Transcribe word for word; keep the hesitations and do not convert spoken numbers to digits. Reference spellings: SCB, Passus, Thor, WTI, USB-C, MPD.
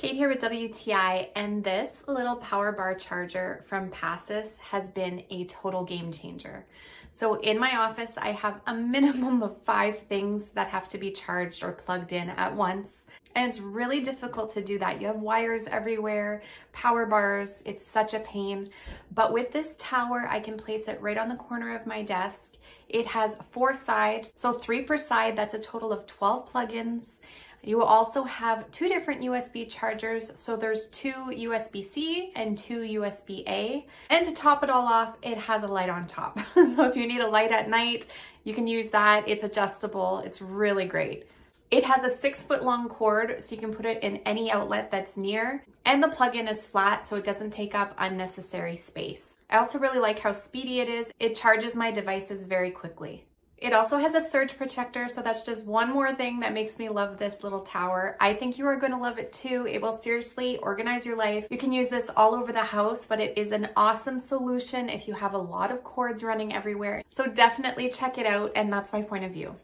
Kate here with W T I, and this little power bar charger from Passus has been a total game changer. So in my office, I have a minimum of five things that have to be charged or plugged in at once. And it's really difficult to do that. You have wires everywhere, power bars, it's such a pain. But with this tower, I can place it right on the corner of my desk. It has four sides, so three per side, that's a total of twelve plug-ins. You will also have two different U S B chargers. So there's two U S B C and two U S B A. And to top it all off, it has a light on top. So if you need a light at night, you can use that. It's adjustable. It's really great. It has a six foot long cord, so you can put it in any outlet that's near. And the plug-in is flat, so it doesn't take up unnecessary space. I also really like how speedy it is. It charges my devices very quickly. It also has a surge protector, so that's just one more thing that makes me love this little tower. I think you are going to love it too. It will seriously organize your life. You can use this all over the house, but it is an awesome solution if you have a lot of cords running everywhere. So definitely check it out, and that's my point of view.